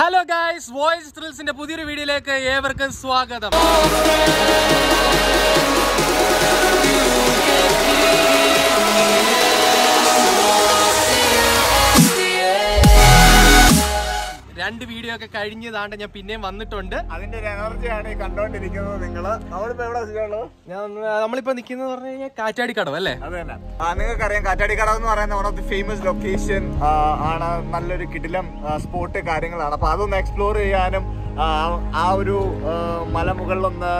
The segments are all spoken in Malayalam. Hello guys, Voyage Thrills in the Pudiri video like everyone Swagatham. Two videos ke kaidinje daante ja pinne vannitunde. Adinte energy aanu kandondirikkunnu ningala. Nammal ipo evada sujalo. Nammal ipo nikkunnu parnu kanja Kattadikadavu alle. Adena. Ningalku ariyam Kattadikadavu ennu parayana one of the famous location aanu nalloru kidilam sport karyangalana. Appo adonu explore cheyanum aa oru malamugalil onnu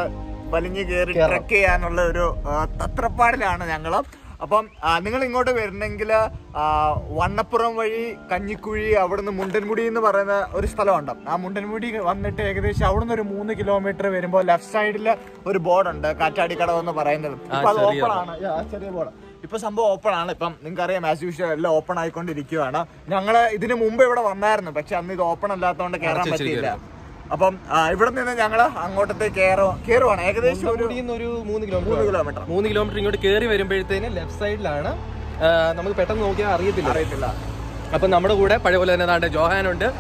valinju keri trek cheyanulla oru tatrapadilana njangal. Upon Ningaling out of Ernangilla, one upper way, Kanyikuri, out on the Muntanmudi in the Varana or Stalonda. A Muntanmudi, one that take the shower on the moon kilometer, very left side or board under Kattadikadavu on the Varana. If some open Ninkaram as usual, open icon to Rikiana, Nangala, it didn't Mumbai of Amarna, but Chammy open and laugh on the Karamati. Upon everything in the Yangala, I'm going to take care of Keron. I guess you do Moon kilometer. Moon kilometer, you carry very important left side lana. Number pattern okay, are you the upon number of wood, Padavala and Johan under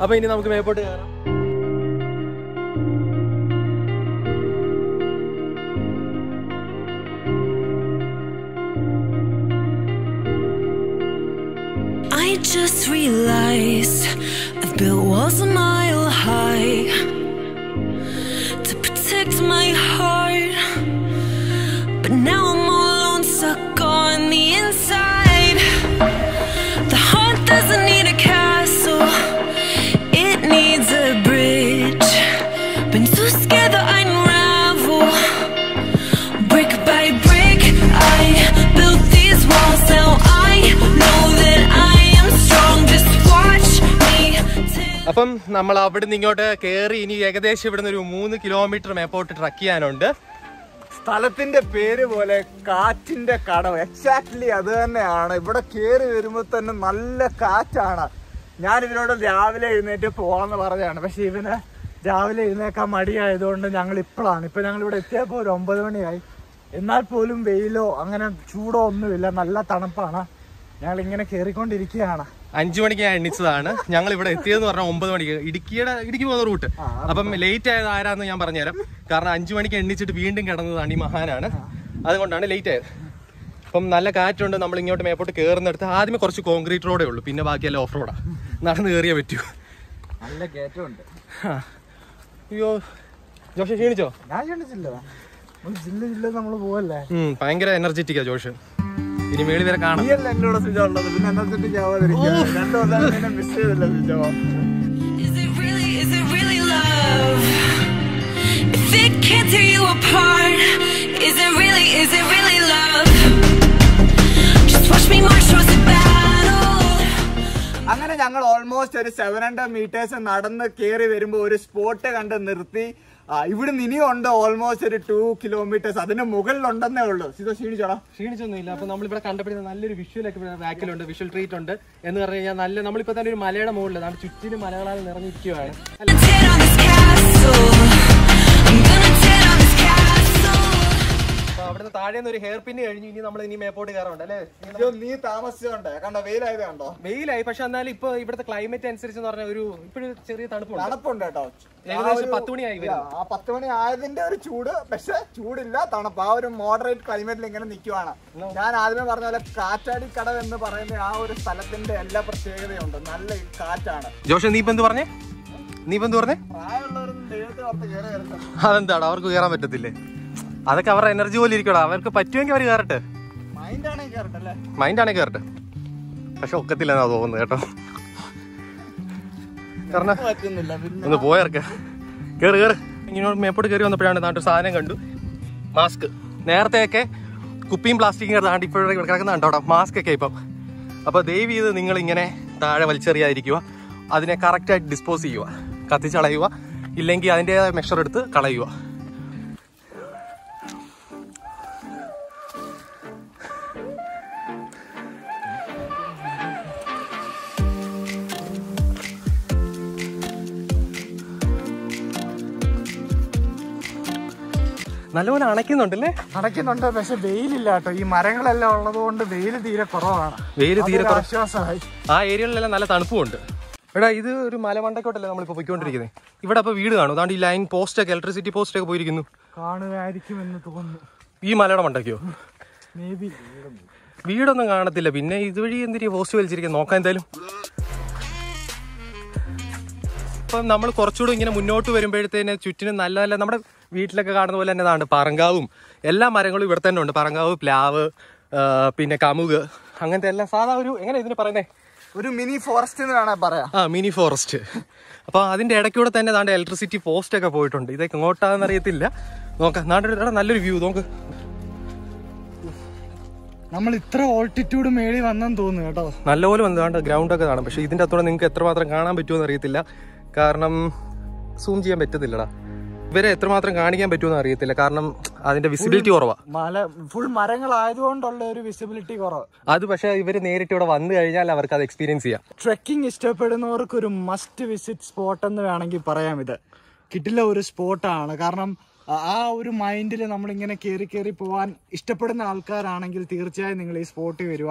Upon the I just realized I've built walls a mile high to protect my heart, but now I'm all alone, stuck on the inside. The heart doesn't need a castle, it needs a bridge. Been too scared that I unravel, brick by brick I built these walls. Now I know that Upon Namalapet Ningota, Kerry, in Yagadesh, the 3 kilometer airport, Trucky and under Stalatin the Pere Vole, Cat in the Cado, exactly other than I put a Kerry Rimutan and Malla Catana. Not even out of the Avila in the Pona Varana, even a Javila in the Kamadia, I don't know Yangle plan. If I would accept or Umboni, in that polum Velo, I'm going to shoot on the Villa Malla Tanapana, Yanling in a Kerricon de Rikiana. Anjumani and it's Lana, young Liver, Umbani, Idiki route. Upon later, I ran the Yambarana, Karna Anjumani and Nitch to be ending at the Animahana. I want to later. From Nalakat on the numbering out to Mapo to Kerner, the Hadmi Corsu concrete road, Pinabaka off road. Not in the area with you. You Josh Hinijo. Panga energetic, Josh. He made their car. He and Lord of Java. Is it really love? If it can't tear you apart, is it really love? Just watch me march towards the battle. I'm going to almost 700 meters and not on the carry very more sport under Nirti. Even in the almost 2 kilometers, other than Mughal London, there are visual treat under and the Namalipatan in Malaya Mold and Chitin Malala and Ranikia. I'm gonna tear on this castle. After the Tadian, the hairpin, you know, any airport around. You need Thomas on the way. I Pashanali, the climate and series on you pretty serious. Patuni island or Chuda, Pesha, Chudilla, on a power and moderate climate link and Nikiana. No, other Kattadikadavu and the Parana, Salatin, the Ella Persever on the Nalla Katana. Joshan Nipandurne? Nipandurne? I learned the other of the year. Haven't that our Guyamatadile? Other cover energy will record our Patuan Garter. Mind on a garter. A shock Katilana on the other. The boy, you know, may put a on the planet under Saran and do mask. Nair take cupim plastic and anti mask cape up. About the Ningling and a Taravalcheria, other than a character dispose you. Katishalaiva, Ilenki India, make sure to Kalaiva. Anakin under Pesha Bailey latter, you Marangala on the Bailey theatre for all. Bailey theatre, I aerial and Alatanfund. എടാ ഇത് ഒരു മലമണ്ടക്കോട്ടല്ലേ നമ്മൾ ഇപ്പോൾ പോയിക്കൊണ്ടിരിക്കുന്നത്. ഇവിടെ അപ്പോൾ വീട് കാണും. അതുകൊണ്ട് ഈ ലൈൻ പോസ്റ്റൊക്കെ ഇലക്ട്രിസിറ്റി പോസ്റ്റൊക്കെ പോയിരിക്കുന്നു. കാണുമായിരിക്കും എന്ന് തോന്നുന്നു. ഈ മലയുടെ മണ്ടക്കോ വീടൊന്നും കാണത്തില്ല. പിന്നെ ഇതുവഴി എന്തിനാ പോസ്റ്റ് വലിച്ചിരിക്കുക നോക്കാൻ. എന്തായാലും ഇപ്പം നമ്മൾ കുറച്ചുകൂടി ഇങ്ങനെ മുന്നോട്ട് വരുമ്പോഴത്തേന് ചുറ്റിനും നല്ല നല്ല നമ്മുടെ വീട്ടിലൊക്കെ കാണുന്ന പോലെ തന്നെ ഇതാണ് പറങ്കാവും. എല്ലാ മരങ്ങളും ഇവിടെ തന്നെ ഉണ്ട്. പറങ്കാവ്, പ്ലാവ്, പിന്നെ കമുക്, അങ്ങനത്തെ എല്ലാം സാധാ ഒരു എങ്ങനെ ഇതിന് പറയുന്നത് ഒരു മിനി ഫോറസ്റ്റ് എന്ന് വേണമെങ്കിൽ പറയാം. ആ മിനി ഫോറസ്റ്റ്. അപ്പോൾ അതിൻ്റെ ഇടയ്ക്കൂടെ തന്നെ ദാണ്ട് ഇലക്ട്രിസിറ്റി പോസ്റ്റൊക്കെ പോയിട്ടുണ്ട്. ഇതൊക്കെ എങ്ങോട്ടാണെന്ന് അറിയത്തില്ല. നോക്കാം നാട്ടിൽ നല്ലൊരു വ്യൂ. നോക്ക് നമ്മൾ ഇത്ര ഓൾട്ടിറ്റ്യൂഡ് മേളിൽ വന്നെന്ന് തോന്നുന്നു കേട്ടോ. നല്ലപോലെ വന്നതാണ്ട് ഗ്രൗണ്ടൊക്കെ കാണാം. പക്ഷേ ഇതിൻ്റെ അത്തോടെ നിങ്ങൾക്ക് എത്രമാത്രം കാണാൻ പറ്റുമെന്ന് അറിയത്തില്ല. കാരണം സൂം ചെയ്യാൻ പറ്റത്തില്ലടാ. ഇവരെ എത്രമാത്രം കാണിക്കാൻ പറ്റുമെന്ന് അറിയത്തില്ല. കാരണം അതിന്റെ വിസിബിലിറ്റി കുറവാണ്. മല ഫുൾ മരങ്ങളായതുകൊണ്ടുള്ള ഒരു വിസിബിലിറ്റി കുറവ് അത്. പക്ഷേ ഇവര് നേരിട്ട് ഇവിടെ വന്നു കഴിഞ്ഞാൽ അവർക്ക് അത് എക്സ്പീരിയൻസ് ചെയ്യാം. ട്രെക്കിംഗ് ഇഷ്ടപ്പെടുന്നവർക്ക് ഒരു മസ്റ്റ് വിസിറ്റ് സ്പോട്ട് എന്ന് വേണമെങ്കിൽ പറയാം. ഇത് കിട്ടില്ല ഒരു സ്പോട്ടാണ്. കാരണം ആ ഒരു മൈൻഡിൽ നമ്മളിങ്ങനെ കയറി കയറി പോകാൻ ഇഷ്ടപ്പെടുന്ന ആൾക്കാരാണെങ്കിൽ തീർച്ചയായും നിങ്ങൾ ഈ സ്പോട്ടിൽ വരിക.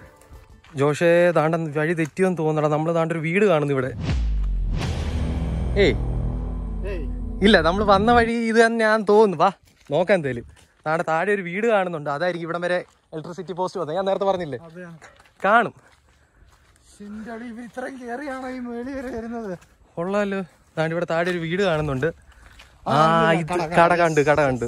ജോഷേ താണ്ട വഴി തെറ്റിയെന്ന് തോന്നണ. നമ്മൾ താണ്ടൊരു വീട് കാണുന്നു ഇവിടെ. ഏയ് ഇല്ല, നമ്മൾ വന്ന വഴി ഇത് തന്നെയാന്ന് തോന്നുന്നു. വാ നോക്കാൻ എന്തായാലും. താണ്ട താഴെ ഒരു വീട് കാണുന്നുണ്ട്. അതായിരിക്കും ഇവിടം വരെ ഇലക്ട്രിസിറ്റി പോസ്റ്റ് വന്നത്. ഞാൻ നേരത്തെ പറഞ്ഞില്ലേ കാണും. ഇത്രയും കയറിയാണോ ഈ മേളി വരെ വരുന്നത്? കൊള്ളാമല്ലോ. താണ്ട ഇവിടെ താഴെ ഒരു വീട് കാണുന്നുണ്ട്. ആ ഇത് കട കണ്ട്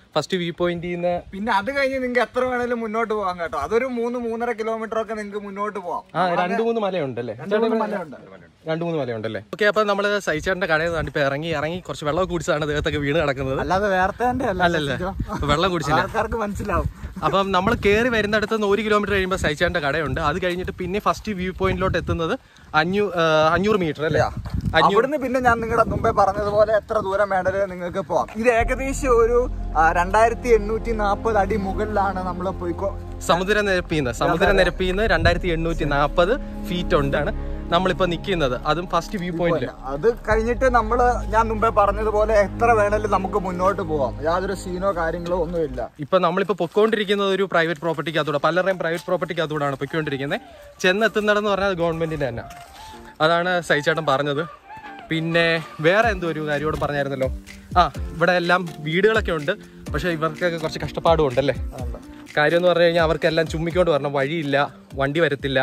ഫസ്റ്റ് വ്യൂ പോയിന്റിൽ നിന്ന് പിന്നെ അത് കഴിഞ്ഞ് നിങ്ങൾക്ക് എത്ര വേണേലും മുന്നോട്ട് പോകാം കേട്ടോ. അതൊരു 3-3.5 കിലോമീറ്റർ ഒക്കെ നിങ്ങൾക്ക് മുന്നോട്ട് പോകാം. ആ 2-3 മലയുണ്ടല്ലേ? 2-3 മലയുണ്ടല്ലേ? ഓക്കെ. അപ്പൊ നമ്മള് സൈച്ചാറിന്റെ കടയിൽ നിന്ന് ഇപ്പൊ ഇറങ്ങി കുറച്ച് വെള്ളം കുടിച്ചാണ് ദേഹത്തൊക്കെ വീണ് കിടക്കുന്നത്. അല്ലാതെ അല്ലല്ലേ വെള്ളം കുടിച്ചില്ല. ആൾക്കാർക്ക് മനസ്സിലാവും. അപ്പം നമ്മൾ കയറി വരുന്നിടത്ത് നിന്ന് 1 കിലോമീറ്റർ കഴിയുമ്പോൾ സൈച്ചാറിന്റെ കടയുണ്ട്. അത് കഴിഞ്ഞിട്ട് പിന്നെ ഫസ്റ്റ് വ്യൂ പോയിന്റിലോട്ട് എത്തുന്നത് 500 മീറ്റർ അല്ലേ? അവിടുന്ന് പിന്നെ ഞാൻ നിങ്ങളുടെ മുമ്പേ പറഞ്ഞതുപോലെ എത്ര ദൂരം വേണ്ടത് നിങ്ങൾക്ക് പോവാം. ഇത് ഏകദേശം ഒരു 2840 അടി മുകളിലാണ് നമ്മൾ പോയിക്കോ. സമുദ്രനിരപ്പിന്ന് 2840 ഫീറ്റ് ഉണ്ടാണ് നമ്മളിപ്പോ നിൽക്കുന്നത്. അതും ഫസ്റ്റ് വ്യൂ പോയിന്റ്. അത് കഴിഞ്ഞിട്ട് നമ്മള് ഞാൻ മുമ്പേ പറഞ്ഞതുപോലെ എത്ര വേണേലും നമുക്ക് മുന്നോട്ട് പോവാം. യാതൊരു സീനോ കാര്യങ്ങളോ ഒന്നുമില്ല. ഇപ്പൊ നമ്മളിപ്പോ പൊക്കോണ്ടിരിക്കുന്നത് ഒരു പ്രൈവറ്റ് പ്രോപ്പർട്ടിക്കകത്തൂടെ, പലരുടെയും പ്രൈവറ്റ് പ്രോപ്പർട്ടിക്കകത്തൂടാണ് പൊയ്ക്കൊണ്ടിരിക്കുന്നത്. ചെന്നെത്തുന്നതെന്ന് പറഞ്ഞാൽ ഗവൺമെന്റിന്റെ തന്നെ. അതാണ് സൈചേട്ടൻ പറഞ്ഞത്. പിന്നെ വേറെ എന്തോ ഒരു കാര്യമോട് പറഞ്ഞായിരുന്നല്ലോ. ആ ഇവിടെ എല്ലാം വീടുകളൊക്കെ ഉണ്ട്. പക്ഷെ ഇവർക്കൊക്കെ കുറച്ച് കഷ്ടപ്പാടും ഉണ്ടല്ലേ? കാര്യം എന്ന് പറഞ്ഞു കഴിഞ്ഞാൽ അവർക്കെല്ലാം ചുമ്മിക്കൊണ്ട് വരണം. വഴിയില്ല, വണ്ടി വരത്തില്ല.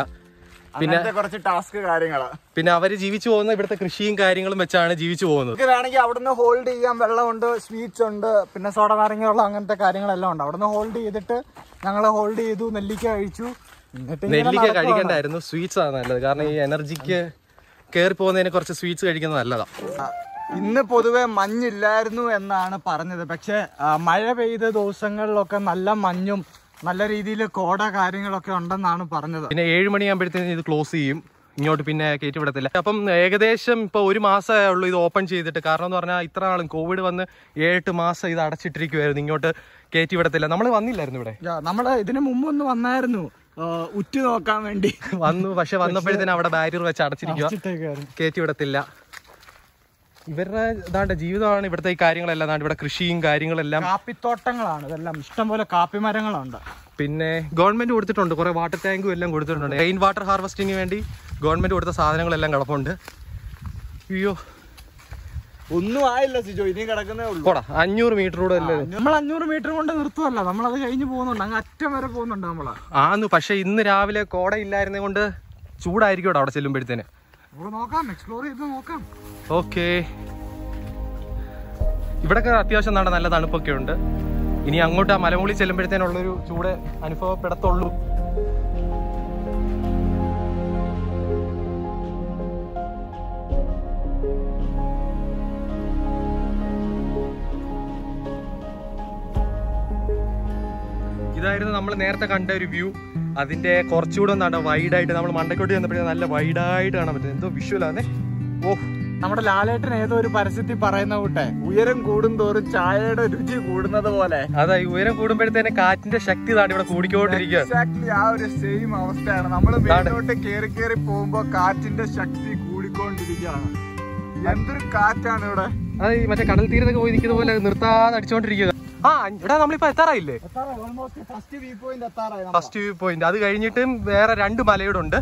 പിന്നെ കുറച്ച് ടാസ്ക് കാര്യങ്ങളാണ്. പിന്നെ അവര് ജീവിച്ചു പോകുന്ന ഇവിടുത്തെ കൃഷിയും കാര്യങ്ങളും വെച്ചാണ് ജീവിച്ചു പോകുന്നത്. വേണമെങ്കിൽ അവിടുന്ന് ഹോൾഡ് ചെയ്യാൻ വെള്ളമുണ്ട്, സ്വീറ്റ്സ് ഉണ്ട്, പിന്നെ സോഡ നാരങ്ങയുള്ള അങ്ങനത്തെ കാര്യങ്ങളെല്ലാം ഉണ്ട്. അവിടുന്ന് ഹോൾഡ് ചെയ്തിട്ട് ഞങ്ങൾ ഹോൾഡ് ചെയ്തു. നെല്ലിക്ക കഴിച്ചു. നെല്ലിക്ക കഴിക്കണ്ടായിരുന്നു, സ്വീറ്റ്സ് ആണ് നല്ലത്. കാരണം ഈ എനർജിക്ക് കയറി പോകുന്നതിന് കുറച്ച് സ്വീറ്റ്സ് കഴിക്കുന്നത് നല്ലതാണ്. ഇന്ന് പൊതുവെ മഞ്ഞില്ലായിരുന്നു എന്നാണ് പറഞ്ഞത്. പക്ഷെ മഴ പെയ്ത ദിവസങ്ങളിലൊക്കെ നല്ല മഞ്ഞും നല്ല രീതിയിൽ കോട കാര്യങ്ങളൊക്കെ ഉണ്ടെന്നാണ് പറഞ്ഞത്. പിന്നെ 7 മണിയാകുമ്പോഴത്തേക്കും ഇത് ക്ലോസ് ചെയ്യും. ഇങ്ങോട്ട് പിന്നെ കയറ്റി വിടത്തില്ല. അപ്പം ഏകദേശം ഇപ്പോൾ 1 മാസമേ ഉള്ളൂ ഇത് ഓപ്പൺ ചെയ്തിട്ട്. കാരണം എന്ന് പറഞ്ഞാൽ ഇത്ര ആളും കോവിഡ് വന്ന് 7-8 മാസം ഇത് അടച്ചിട്ടിരിക്കുമായിരുന്നു. ഇങ്ങോട്ട് കയറ്റി വിടത്തില്ല. നമ്മൾ വന്നില്ലായിരുന്നു ഇവിടെ. നമ്മൾ ഇതിന് മുമ്പ് ഒന്ന് വന്നായിരുന്നു ഉറ്റു നോക്കാൻ വേണ്ടി വന്നു. പക്ഷെ വന്നപ്പോഴത്തേനും അവിടെ ബാരിയർ വെച്ച് അടച്ചിരിക്കുക, കയറ്റി വിടത്തില്ല. ഇവരുടെ ഇതാണ്ട് ജീവിതമാണ് ഇവിടുത്തെ ഈ കാര്യങ്ങളെല്ലാം. ഇവിടെ കൃഷിയും കാര്യങ്ങളെല്ലാം, കാപ്പിത്തോട്ടങ്ങളാണ് ഇതെല്ലാം. ഇഷ്ടംപോലെ കാപ്പി മരങ്ങളുണ്ട്. പിന്നെ ഗവൺമെന്റ് കൊടുത്തിട്ടുണ്ട് കുറെ വാട്ടർ ടാങ്കും എല്ലാം കൊടുത്തിട്ടുണ്ട്. റെയിൻ വാട്ടർ ഹാർവെസ്റ്റിങ്ങിന് വേണ്ടി ഗവൺമെന്റ് കൊടുത്ത സാധനങ്ങളെല്ലാം കിടപ്പുണ്ട്. അയ്യോ ഒന്നും ആയില്ല സിജോ, ഇനിയും കിടക്കുന്നേ ഉള്ളൂ. 500 മീറ്റർ കൂടെ അല്ലേ? നമ്മൾ 500 മീറ്റർ കൊണ്ട് നിർത്തുമല്ല, നമ്മളത് കഴിഞ്ഞ് പോകുന്നുണ്ട്. അങ്ങ് അറ്റം വരെ പോകുന്നുണ്ട് നമ്മള്. ആന്ന്. പക്ഷെ ഇന്ന് രാവിലെ കോട ഇല്ലായിരുന്നത് കൊണ്ട് ചൂടായിരിക്കും അവിടെ ചെല്ലുമ്പോഴത്തേന്. നോക്കാം, എക്സ്പ്ലോർ ചെയ്ത് നോക്കാം. ഓക്കെ. ഇവിടൊക്കെ അത്യാവശ്യം നല്ല തണുപ്പൊക്കെ ഉണ്ട്. ഇനി അങ്ങോട്ട് ആ മലമുകളിൽ ചെല്ലുമ്പോഴത്തേനുള്ളൊരു ചൂട് അനുഭവപ്പെടത്തുള്ളൂ. ഇതായിരുന്നു നമ്മൾ നേരത്തെ കണ്ട ഒരു വ്യൂ. അതിൻ്റെ കുറച്ചുകൂടെ ഒന്നാണ് വൈഡായിട്ട് നമ്മൾ മണ്ടക്കോട്ട് ചെന്നപ്പോഴേ നല്ല വൈഡായിട്ട് കാണാൻ പറ്റുന്നത്. എന്തോ വിഷ്വലാന്നേ. ഓഹ്, നമ്മുടെ ലാലേട്ടൻ ഏതോ ഒരു പരസ്യത്തിൽ പറയുന്ന കൂട്ടെ, ഉയരം കൂടുന്തോറും ചായയുടെ രുചി കൂടുന്നത് പോലെ. അതെ, ഉയരം കൂടുമ്പോഴത്തേനെ കാറ്റിന്റെ ശക്തി താണ്ടി ഇവിടെ കൂടിക്കൊണ്ടിരിക്കുക. എക്സാക്ട്ലി ആ ഒരു സെയിം അവസ്ഥയാണ്. നമ്മൾ മേലോട്ട് കയറി കയറി പോകുമ്പോ കാറ്റിന്റെ ശക്തി കൂടിക്കൊണ്ടിരിക്കുകയാണ്. എന്തൊരു കാറ്റാണ് ഇവിടെ. അതെ, ഈ മറ്റേ കടൽ തീരത്തൊക്കെ പോയി നിൽക്കുന്ന പോലെ നിർത്താതെ അടിച്ചോണ്ടിരിക്കുക. ആ, ഇവിടെ നമ്മളിപ്പോ എത്താറായില്ലേ? First view point. അത് കഴിഞ്ഞിട്ടും വേറെ രണ്ട് മലയുടെ ഉണ്ട്.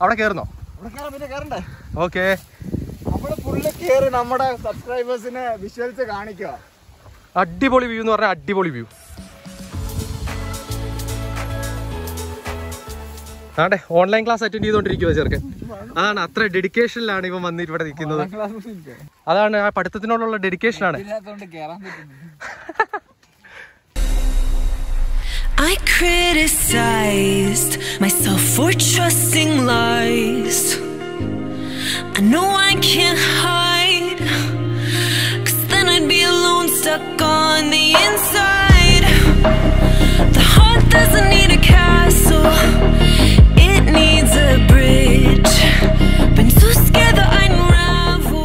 അവിടെ കയറുന്നോ? ഓക്കെ, നമ്മുടെ സബ്സ്ക്രൈബേഴ്സിനെ വിഷ്വൽസ് കാണിക്കുക. അടിപൊളി വ്യൂ എന്ന് പറഞ്ഞാൽ അടിപൊളി വ്യൂ. ആണ്ടെ ഓൺലൈൻ ക്ലാസ് അറ്റൻഡ് ചെയ്തോണ്ടിരിക്കുക ചെറുക്കൻ. അതാണ് അത്ര ഡെഡിക്കേഷനിലാണ് ഇവൻ വന്നിട്ട് ഇവിടെ നിൽക്കുന്നത്. അതാണ് ആ പഠിത്തത്തിനോടുള്ള ഡെഡിക്കേഷനാണ്. I criticized myself for trusting lies. I know I can't hide, 'cause then I'd be alone, stuck on the inside. The heart doesn't need a castle, it needs a bridge. Been so scared that I'd unravel.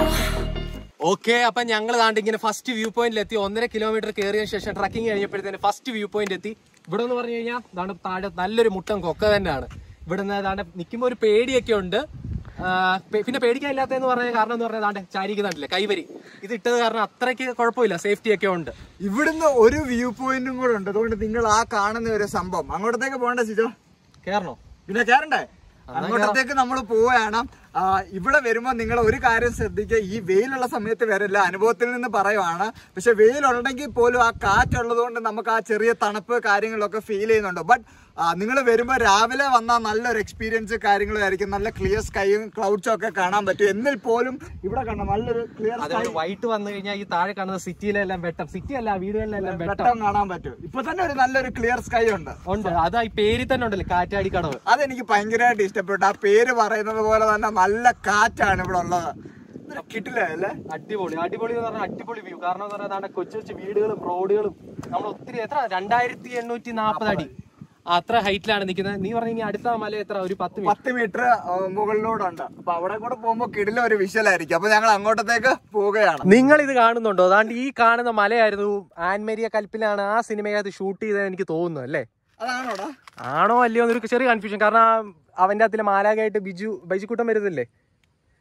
Okay, appa njangal daandingine first view point letti 1.5 km keriyana shesham trekking kaniyappezhthane first view point etti. Ivide nu parnu kaniya daana taade nalloru muttam kokka thannana. Ivide nu daana nikkumbo oru pediyekke undu. പിന്നെ പേടിക്കാനില്ലാത്തതെന്ന് പറഞ്ഞ കാരണം എന്ന് പറഞ്ഞാൽ അതാണ്ട് ചാരിക്കുന്നുണ്ടല്ലേ കൈവരി, ഇത് ഇട്ടത് കാരണം അത്രയ്ക്ക് കുഴപ്പമില്ല, സേഫ്റ്റി ഒക്കെ ഉണ്ട്. ഇവിടുന്ന് ഒരു വ്യൂ പോയിന്റും കൂടെ ഉണ്ട്. അതുകൊണ്ട് നിങ്ങൾ ആ കാണുന്ന ഒരു സംഭവം അങ്ങോട്ടത്തേക്ക് പോകണ്ടേ സിജോ? കേറണോ? പിന്നെ കേറണ്ടേ? അങ്ങോട്ടത്തേക്ക് നമ്മൾ പോവുകയാണ്. ഇവിടെ വരുമ്പോൾ നിങ്ങൾ ഒരു കാര്യം ശ്രദ്ധിക്കുക, ഈ വെയിലുള്ള സമയത്ത് വരില്ല, അനുഭവത്തിൽ നിന്ന് പറയുവാണ്. പക്ഷെ വെയിലുണ്ടെങ്കിൽ പോലും ആ കാറ്റുള്ളത് കൊണ്ട് നമുക്ക് ആ ചെറിയ തണുപ്പ് കാര്യങ്ങളൊക്കെ ഫീൽ ചെയ്യുന്നുണ്ട്. ബട്ട് നിങ്ങൾ വരുമ്പോൾ രാവിലെ വന്നാൽ നല്ലൊരു എക്സ്പീരിയൻസ് കാര്യങ്ങളായിരിക്കും. നല്ല ക്ലിയർ സ്കൈയും ക്ലൗഡ്സും ഒക്കെ കാണാൻ പറ്റും. എന്നിൽ പോലും ഇവിടെ കണ്ട നല്ലൊരു ക്ലിയർ സ്കൈ. വൈകിട്ട് വന്നു കഴിഞ്ഞാൽ ഈ താഴെ കാണുന്ന സിറ്റിയിലെല്ലാം വെട്ടം, സിറ്റി അല്ല വീടുകളിലെല്ലാം വെട്ടം കാണാൻ പറ്റും. ഇപ്പൊ തന്നെ ഒരു നല്ലൊരു ക്ലിയർ സ്കൈ ഉണ്ട്. അത് ഈ പേര് തന്നെ ഉണ്ടല്ലോ, കാറ്റാടിക്കടവ്. അതെനിക്ക് ഭയങ്കരമായിട്ട് ഇഷ്ടപ്പെട്ടു. ആ പേര് പറയുന്നത് പോലെ തന്നെ നല്ല കാറ്റാണ് ഇവിടെ ഉള്ളത്. കിട്ടില്ലേ? അടിപൊളി അടിപൊളി എന്ന് പറഞ്ഞാൽ അടിപൊളി വ്യൂ. കാരണം എന്ന് പറഞ്ഞാൽ കൊച്ചു കൊച്ചു വീടുകളും റോഡുകളും നമ്മൾ ഒത്തിരി എത്ര 2840 അടി അത്ര ഹൈറ്റിലാണ് നിൽക്കുന്നത്. നീ പറഞ്ഞ അടുത്ത മല എത്ര? ഒരു 10 മീറ്റർ മുകളിലോടുണ്ട്. അപ്പൊ അവിടെ കൂടെ പോകുമ്പോ കിടില ഒരു വിഷലായിരിക്കും. അപ്പൊ ഞങ്ങൾ അങ്ങോട്ടത്തേക്ക് പോവുകയാണ്. നിങ്ങൾ ഇത് കാണുന്നുണ്ടോ? അതാണ്ട് ഈ കാണുന്ന മലയായിരുന്നു ആൻമേരിയ കൽപ്പിലാണ് ആ സിനിമയകത്ത് ഷൂട്ട് ചെയ്തതെന്ന് എനിക്ക് തോന്നുന്നു, അല്ലേ? അതാണോടാ? ആണോ അല്ലയോ എന്നൊരു ചെറിയ കൺഫ്യൂഷൻ. കാരണം അവന്റെ അതിൽ മാലാഖയായിട്ട് ബൈജുക്കൂട്ടം വരുന്നില്ലേ?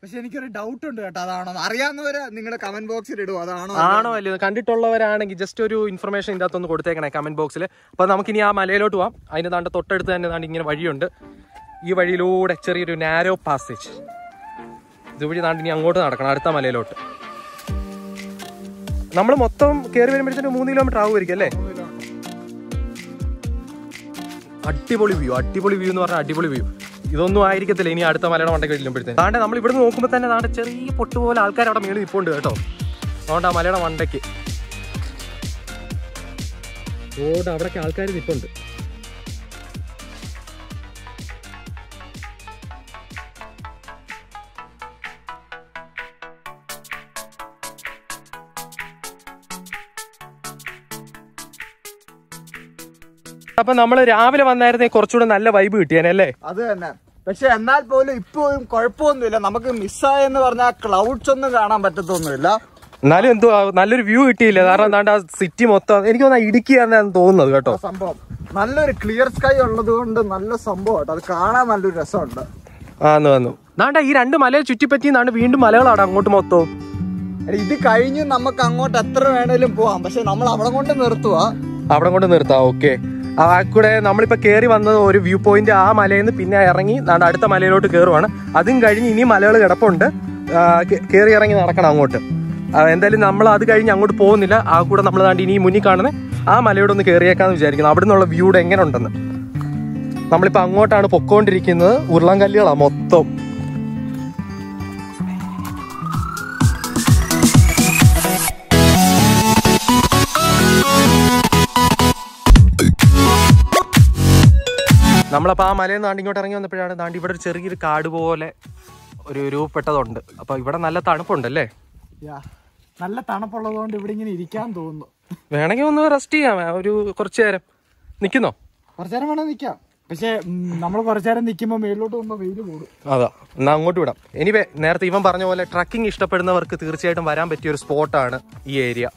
പക്ഷെ എനിക്കൊരു ഡൗട്ട് ഉണ്ട് കേട്ടോ, അതാണോ? അറിയാവുന്നവര് നിങ്ങൾ കമന്റ് ബോക്സിൽ ഇടുവോ, അതാണോ ആണോ അല്ലയോ? കണ്ടിട്ടുള്ളവരാണെങ്കിൽ ജസ്റ്റ് ഒരു ഇൻഫർമേഷൻ ഇതിനകത്ത് ഒന്ന് കൊടുത്തേക്കണേ കമന്റ് ബോക്സിൽ. അപ്പൊ നമുക്കിനി ആ മലയിലോട്ട് പോവാം. അതിന് താണ്ട് തൊട്ടടുത്ത് തന്നെ താണ്ട് ഇങ്ങനെ വഴിയുണ്ട്. ഈ വഴിയിലൂടെ ചെറിയൊരു നാരോ പാസേജ്, ഇതുവഴി താണ്ടിനി അങ്ങോട്ട് നടക്കണം അടുത്ത മലയിലോട്ട്. നമ്മൾ മൊത്തം കയറി വരുമ്പോഴത്തേക്ക് 3 കിലോമീറ്റർ ആവുമായിരിക്കും അല്ലേ? അടിപൊളി വ്യൂ, അടിപൊളി വ്യൂ എന്ന് പറഞ്ഞാൽ അടിപൊളി വ്യൂ. ഇതൊന്നും ആയിരിക്കത്തില്ല ഇനി അടുത്ത മലയുടെ മണ്ടയ്ക്ക് ചെല്ലുമ്പോഴത്തേക്ക്. താണ്ടെ നമ്മൾ ഇവിടെ നോക്കുമ്പോൾ തന്നെ താണ്ടെ ചെറിയ പൊട്ടുപോലെ ആൾക്കാർ അവിടെ മേളിൽ നിൽപ്പുണ്ട് കേട്ടോ. അതുകൊണ്ട് ആ മലയുടെ മണ്ടയ്ക്ക് അതുകൊണ്ട് അവിടേക്ക് ആൾക്കാർ നിൽപ്പുണ്ട്. അപ്പൊ നമ്മള് രാവിലെ വന്നായിരുന്നേ കുറച്ചുകൂടെ നല്ല വൈബ് കിട്ടിയാനല്ലേ? അത് തന്നെ. പക്ഷെ എന്നാൽ പോലും ഇപ്പോഴും കുഴപ്പമൊന്നുമില്ല. നമുക്ക് മിസ്സായെന്ന് പറഞ്ഞാൽ ക്ലൗഡ്സ് ഒന്നും കാണാൻ പറ്റത്തൊന്നുമില്ല. എന്നാലും എന്തോ നല്ലൊരു വ്യൂ കിട്ടിയില്ല. കാരണം എന്താണ്ട് ആ സിറ്റി മൊത്തം എനിക്ക് തോന്നാ ഇടുക്കിയാണെന്ന് തോന്നുന്നത് കേട്ടോ. സംഭവം നല്ലൊരു ക്ലിയർ സ്കൈ ഉള്ളത് കൊണ്ട് നല്ല സംഭവം അത് കാണാൻ നല്ലൊരു രസമുണ്ട്. ആന്ന് വന്നു നാണ്ട ഈ രണ്ട് മലയെ ചുറ്റിപ്പറ്റിന്നാണ് വീണ്ടും മലകളാണ് അങ്ങോട്ട് മൊത്തവും. ഇത് കഴിഞ്ഞ് നമുക്ക് അങ്ങോട്ട് എത്ര വേണേലും പോവാം. പക്ഷെ നമ്മൾ അവിടെ കൊണ്ട് നിർത്തുക, അവിടെ കൊണ്ട് നിർത്താം. ഓക്കെ, ആ കൂടെ നമ്മളിപ്പോൾ കയറി വന്നത് ഒരു വ്യൂ പോയിന്റ്, ആ മലയിൽ നിന്ന് പിന്നെ ഇറങ്ങി നാട് അടുത്ത മലയിലോട്ട് കയറുവാണ്. അതും കഴിഞ്ഞ് ഇനി മലകൾ കിടപ്പുണ്ട്, കയറി ഇറങ്ങി നടക്കണം അങ്ങോട്ട്. എന്തായാലും നമ്മൾ അത് കഴിഞ്ഞ് അങ്ങോട്ട് പോകുന്നില്ല. ആ കൂടെ നമ്മൾ നാണ്ട് ഇനി മുന്നിൽ കാണുന്ന ആ മലയോടൊന്ന് കയറിയേക്കാന്ന് വിചാരിക്കുന്നു. അവിടെ നിന്നുള്ള വ്യൂടെ എങ്ങനെ ഉണ്ടെന്ന്. നമ്മളിപ്പോൾ അങ്ങോട്ടാണ് പൊക്കോണ്ടിരിക്കുന്നത്. ഉരുളൻകല്ലുകളാണ് മൊത്തം. നമ്മളപ്പോൾ ആ മലയിൽ നിന്ന് താണ്ടി ഇങ്ങോട്ട് ഇറങ്ങി വന്നപ്പോഴാണ് താണ്ടി ഇവിടെ ഒരു ചെറിയൊരു കാട് പോലെ ഒരു രൂപപ്പെട്ടതുണ്ട്. അപ്പോൾ ഇവിടെ നല്ല തണുപ്പുണ്ടല്ലേ? നല്ല തണുപ്പുള്ളതുകൊണ്ട് ഇവിടെ ഇങ്ങനെ ഇരിക്കാൻ തോന്നുന്നു. വേണമെങ്കിൽ ഒന്ന് റെസ്റ്റ് ചെയ്യാം ഒരു കുറച്ച് നേരം. നിൽക്കുന്നോ? കുറച്ചു നേരം വേണം നിൽക്കാം. പക്ഷേ നമ്മൾ കുറച്ചു നേരം നിൽക്കുമ്പോൾ മേളിലോട്ട് പോകുമ്പോൾ വെയിൽ കൂടും. അതാ എന്നാൽ അങ്ങോട്ട് വിടാം. എനിവേ നേരത്തെ ഇവൻ പറഞ്ഞ പോലെ ട്രക്കിംഗ് ഇഷ്ടപ്പെടുന്നവർക്ക് തീർച്ചയായിട്ടും വരാൻ പറ്റിയ ഒരു സ്പോട്ടാണ് ഈ ഏരിയ.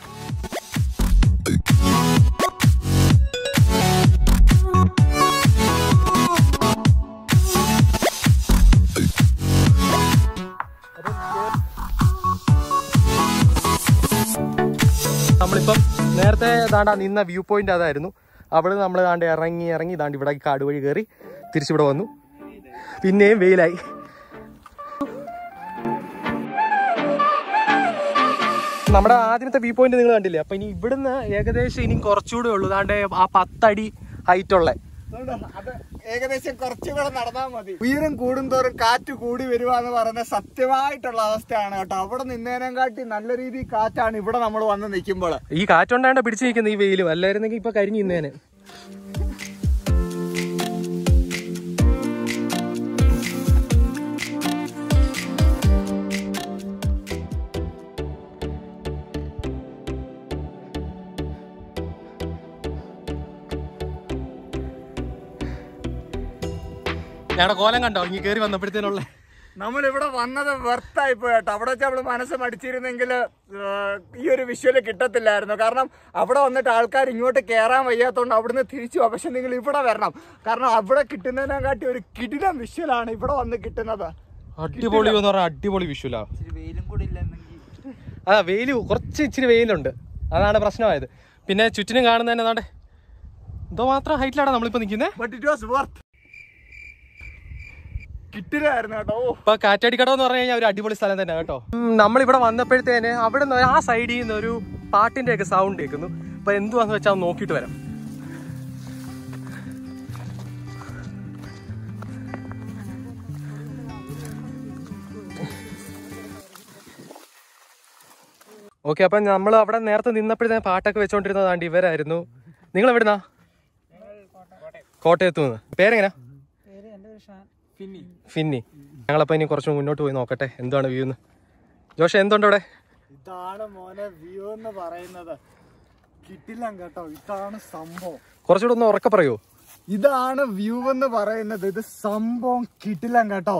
നമ്മളിപ്പം നേരത്തെ ഏതാണ്ടാ നിന്ന വ്യൂ പോയിന്റ് അതായിരുന്നു. അവിടെ നമ്മൾ ഏതാണ്ട് ഇറങ്ങി ഇതാണ്ട് ഇവിടെ കാട് വഴി കയറി തിരിച്ചിവിടെ വന്നു. പിന്നെയും വെയിലായി. നമ്മുടെ ആദ്യത്തെ വ്യൂ പോയിന്റ് നിങ്ങൾ കണ്ടില്ലേ? അപ്പം ഇനി ഇവിടുന്ന് ഏകദേശം ഇനി കുറച്ചുകൂടെ ഉള്ളൂ. ഏതാണ്ട് ആ 10 അടി ഹൈറ്റുള്ള ഏകദേശം കുറച്ചുകൂടെ നടന്നാൽ മതി. ഉയരം കൂടുന്തോറും കാറ്റ് കൂടി വരുവാന്ന് പറയുന്ന സത്യമായിട്ടുള്ള അവസ്ഥയാണ് കേട്ടോ. അവിടെ നിന്നേനെ കാട്ടി നല്ല രീതിയിൽ കാറ്റാണ് ഇവിടെ നമ്മൾ വന്ന് നിൽക്കുമ്പോൾ. ഈ കാറ്റുകൊണ്ടാണ് പിടിച്ചു നിൽക്കുന്നത് ഈ വെയിലും. അല്ലായിരുന്നെങ്കിൽ ഇപ്പൊ കരിഞ്ഞു നിന്നേനെ. ഞങ്ങളുടെ കോലം കണ്ടോ ഇനി കയറി വന്നപ്പോഴത്തേനുള്ള? നമ്മളിവിടെ വന്നത് വെർത്തായി പോയി കേട്ടോ. അവിടെ വെച്ച് നമ്മൾ മനസ്സ് മടിച്ചിരുന്നെങ്കിൽ ഈ ഒരു വിഷ്വല് കിട്ടത്തില്ലായിരുന്നു. കാരണം അവിടെ വന്നിട്ട് ആൾക്കാർ ഇങ്ങോട്ട് കയറാൻ വയ്യാത്തതുകൊണ്ട് അവിടുന്ന് തിരിച്ചു പോകാം. പക്ഷെ നിങ്ങൾ ഇവിടെ വരണം. കാരണം അവിടെ കിട്ടുന്നതിനെക്കാട്ടി ഒരു കിടിലം വിഷ്വലാണ് ഇവിടെ വന്ന് കിട്ടുന്നത്. അടിപൊളി എന്ന് പറഞ്ഞാൽ അടിപൊളി വിഷ്വലാണ്. അതാ വെയിൽ കുറച്ച് ഇച്ചിരി വെയിലുണ്ട്, അതാണ് പ്രശ്നമായത്. പിന്നെ ചുറ്റിനും കാണുന്നതന്നെ അതാണ്ട് എന്തോ മാത്രം ഹൈറ്റിലാണ് നമ്മളിപ്പോൾ നിൽക്കുന്നത്. ഇപ്പൊ കാറ്റാടിക്കടവ് എന്ന് പറഞ്ഞു കഴിഞ്ഞാൽ ഒരു അടിപൊളി സ്ഥലം തന്നെ കേട്ടോ. നമ്മളിവിടെ വന്നപ്പോഴത്തേന് അവിടെ നിന്ന് ആ സൈഡിൽ നിന്ന് ഒരു പാട്ടിന്റെ ഒക്കെ സൗണ്ട് കേൾക്കുന്നു. അപ്പൊ എന്തുവാന്ന് വെച്ചാൽ നോക്കിയിട്ട് വരാം. ഓക്കെ, അപ്പൊ നമ്മൾ അവിടെ നേരത്തെ നിന്നപ്പോഴത്തെ പാട്ടൊക്കെ വെച്ചോണ്ടിരുന്നതാണ്ട് ഇവരായിരുന്നു. നിങ്ങൾ എവിടുന്നാ? കോട്ടയത്ത് നിന്ന്. പേരെങ്ങനാ? ഫിന്നി. ഞങ്ങളപ്പോ ഇനി കുറച്ച് മുന്നോട്ട് പോയി നോക്കട്ടെ എന്താണ് വ്യൂ എന്ന്. ജോഷ എന്തുണ്ട് അവിടെ? ഇതാണ് മോനെ വ്യൂ എന്ന് പറയുന്നത്. കിട്ടില്ല കേട്ടോ, ഇതാണ് സംഭവം. കുറച്ചുകൂടെ ഒന്ന് ഉറക്കെ പറയോ? ഇതാണ് വ്യൂ എന്ന് പറയുന്നത്. ഇത് സംഭവം കിട്ടില്ല കേട്ടോ.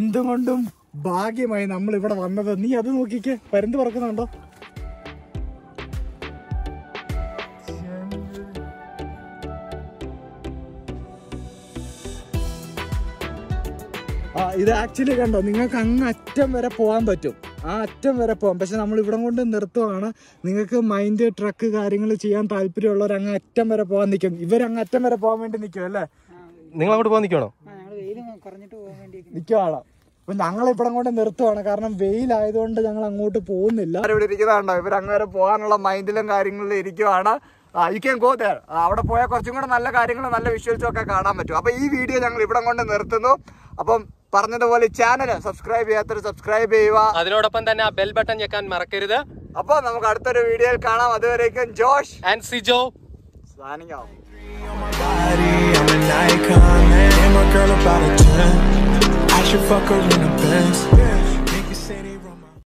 എന്തുകൊണ്ടും ഭാഗ്യമായി നമ്മൾ ഇവിടെ വന്നത്. നീ അത് നോക്കിക്കേ, പരുന്ത് പറക്കുന്നുണ്ടോ? ഇത് ആക്ച്വലി കണ്ടോ, നിങ്ങൾക്ക് അങ്ങ് അറ്റം വരെ പോകാൻ പറ്റും. ആ അറ്റം വരെ പോകാം. പക്ഷെ നമ്മൾ ഇവിടെ കൊണ്ട് നിർത്തുവാണ്. നിങ്ങൾക്ക് മൈൻഡ് ട്രക്ക് കാര്യങ്ങൾ ചെയ്യാൻ താല്പര്യമുള്ളവർ അങ്ങ് അറ്റം വരെ പോകാൻ നിൽക്കും. ഇവർ അങ്ങ് അറ്റം വരെ പോകാൻ വേണ്ടി നിൽക്കും അല്ലേ? നിങ്ങൾ അങ്ങോട്ട് പോകാൻ നിൽക്കണോ? നിൽക്കുവാണോ? അപ്പൊ ഞങ്ങൾ ഇവിടെ കൊണ്ട് നിർത്തുവാണ്. കാരണം വെയിലായതുകൊണ്ട് ഞങ്ങൾ അങ്ങോട്ട് പോകുന്നില്ല. ഇവിടെ ഇരിക്കുന്നതാണോ ഇവർ അങ്ങ് വരെ പോകാനുള്ള മൈൻഡിലും കാര്യങ്ങളിലും ഇരിക്കുവാണ്. You can go there. അവിടെ പോയാൽ കുറച്ചും കൂടെ നല്ല കാര്യങ്ങൾ നല്ല വിഷ്വൽസും ഒക്കെ കാണാൻ പറ്റും. അപ്പൊ ഈ വീഡിയോ ഞങ്ങൾ ഇവിടെ കൊണ്ട് നിർത്തുന്നു. അപ്പം പറഞ്ഞതുപോലെ ചാനൽ സബ്സ്ക്രൈബ് ചെയ്യാത്തവർ സബ്സ്ക്രൈബ് ചെയ്യുക. അതിനോടൊപ്പം തന്നെ ആ ബെൽ ബട്ടൺ ഞെക്കാൻ മറക്കരുത്. അപ്പൊ നമുക്ക് അടുത്തൊരു വീഡിയോയിൽ കാണാം. അതുവരേക്കും Josh and Sijo signing off.